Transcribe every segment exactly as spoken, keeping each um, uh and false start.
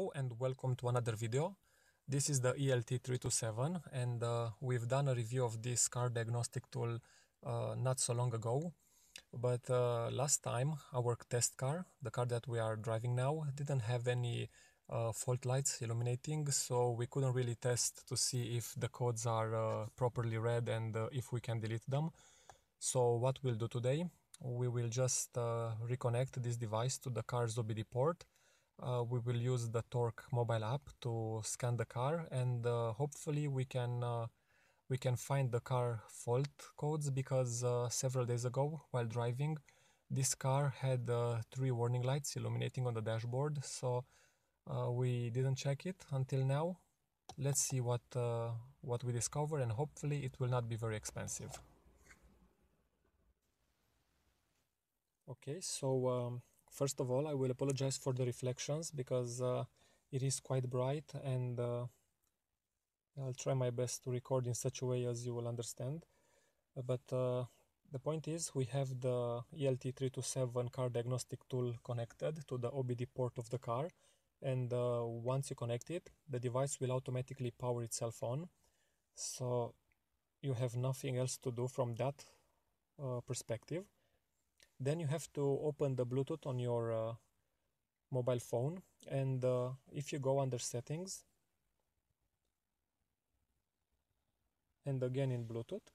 Hello and welcome to another video. This is the E L T three two seven and uh, we've done a review of this car diagnostic tool uh, not so long ago, but uh, last time our test car, the car that we are driving now, didn't have any uh, fault lights illuminating, so we couldn't really test to see if the codes are uh, properly read and uh, if we can delete them. So what we'll do today, we will just uh, reconnect this device to the car's O B D port. Uh, we will use the Torque mobile app to scan the car, and uh, hopefully we can uh, we can find the car fault codes, because uh, several days ago while driving this car had uh, three warning lights illuminating on the dashboard, so uh, we didn't check it until now. Let's see what uh, what we discover, and hopefully it will not be very expensive. Okay, so um, first of all, I will apologize for the reflections, because uh, it is quite bright, and uh, I'll try my best to record in such a way as you will understand. But uh, the point is, we have the E L T three two seven car diagnostic tool connected to the O B D port of the car, and uh, once you connect it, the device will automatically power itself on, so you have nothing else to do from that uh, perspective. Then you have to open the Bluetooth on your uh, mobile phone, and uh, if you go under settings and again in Bluetooth,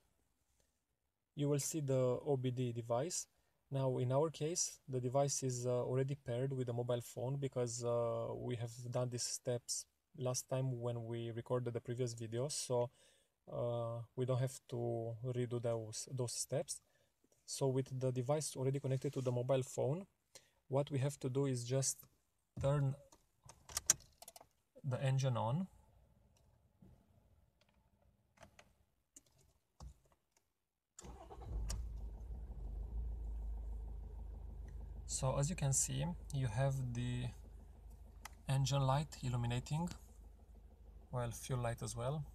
you will see the O B D device. Now in our case the device is uh, already paired with the mobile phone, because uh, we have done these steps last time when we recorded the previous video, so uh, we don't have to redo those, those steps. So with the device already connected to the mobile phone, what we have to do is just turn the engine on. So as you can see, you have the engine light illuminating, well, fuel light as well.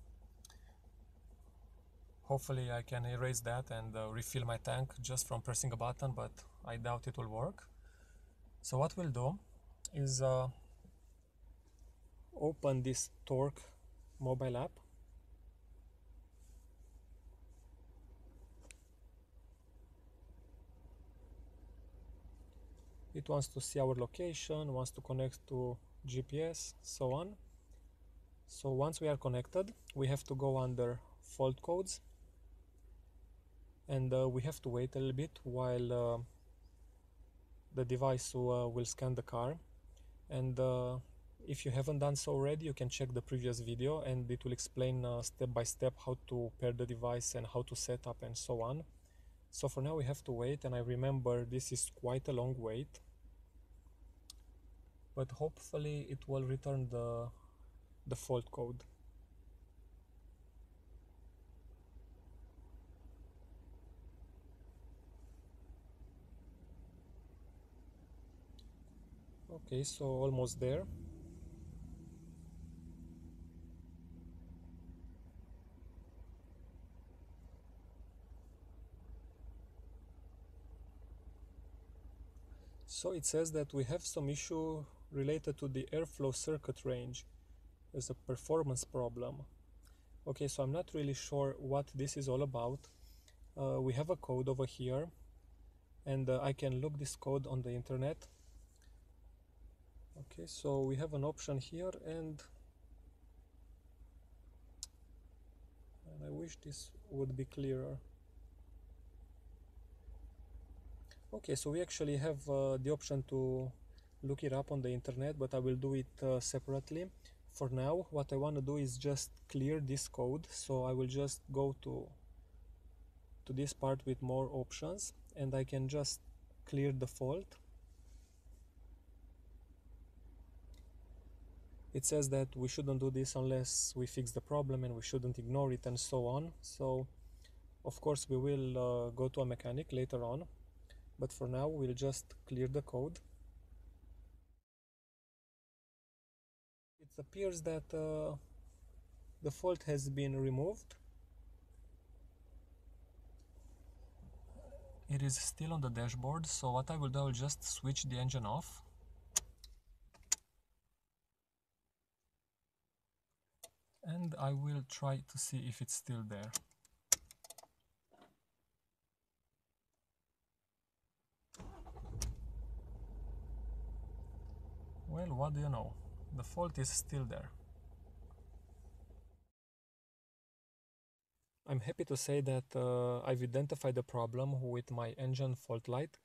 Hopefully I can erase that and uh, refill my tank just from pressing a button, but I doubt it will work. So what we'll do is uh, open this Torque mobile app. It wants to see our location, wants to connect to G P S, so on. So once we are connected, we have to go under fault codes. And uh, we have to wait a little bit while uh, the device uh, will scan the car. And uh, if you haven't done so already, you can check the previous video, and it will explain uh, step by step how to pair the device and how to set up and so on. So for now we have to wait, and I remember this is quite a long wait. But hopefully it will return the, the fault code. Okay, so almost there. So it says that we have some issue related to the airflow circuit range. There's a performance problem. Okay, so I'm not really sure what this is all about. Uh, we have a code over here, and uh, I can look this code on the internet. Okay, so we have an option here, and, and I wish this would be clearer. Okay, so we actually have uh, the option to look it up on the internet, but I will do it uh, separately. For now, what I want to do is just clear this code, so I will just go to, to this part with more options, and I can just clear the fault. It says that we shouldn't do this unless we fix the problem, and we shouldn't ignore it and so on. So of course we will uh, go to a mechanic later on, but for now we'll just clear the code. It appears that uh, the fault has been removed. It is still on the dashboard, so what I will do, I'll just switch the engine off. and I will try to see if it's still there. Well, what do you know? The fault is still there. I'm happy to say that uh, I've identified the problem with my engine fault light,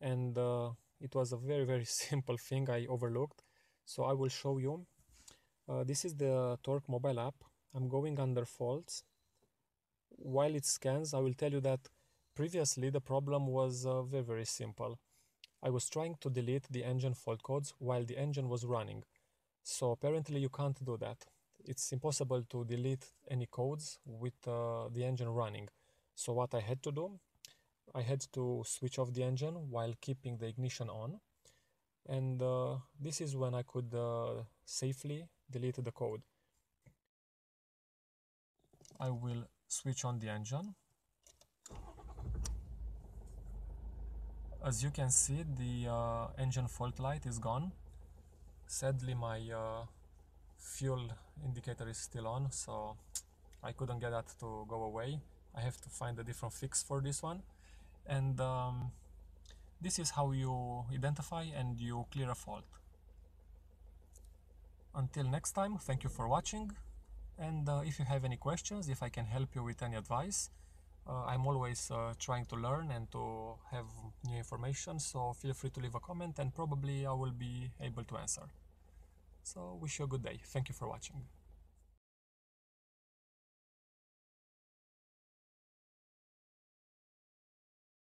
and uh, it was a very very simple thing I overlooked, so I will show you. Uh, this is the Torque mobile app. I'm going under faults. While it scans, I will tell you that previously the problem was uh, very very simple. I was trying to delete the engine fault codes while the engine was running, so apparently you can't do that. It's impossible to delete any codes with uh, the engine running. So what I had to do, I had to switch off the engine while keeping the ignition on, and uh, this is when I could uh, safely delete the code. I will switch on the engine. As you can see, the uh, engine fault light is gone. Sadly, my uh, fuel indicator is still on, so I couldn't get that to go away. I have to find a different fix for this one. And um, this is how you identify and you clear a fault. Until next time, thank you for watching, and uh, if you have any questions, if I can help you with any advice, uh, I'm always uh, trying to learn and to have new information, so feel free to leave a comment and probably I will be able to answer. So wish you a good day. Thank you for watching.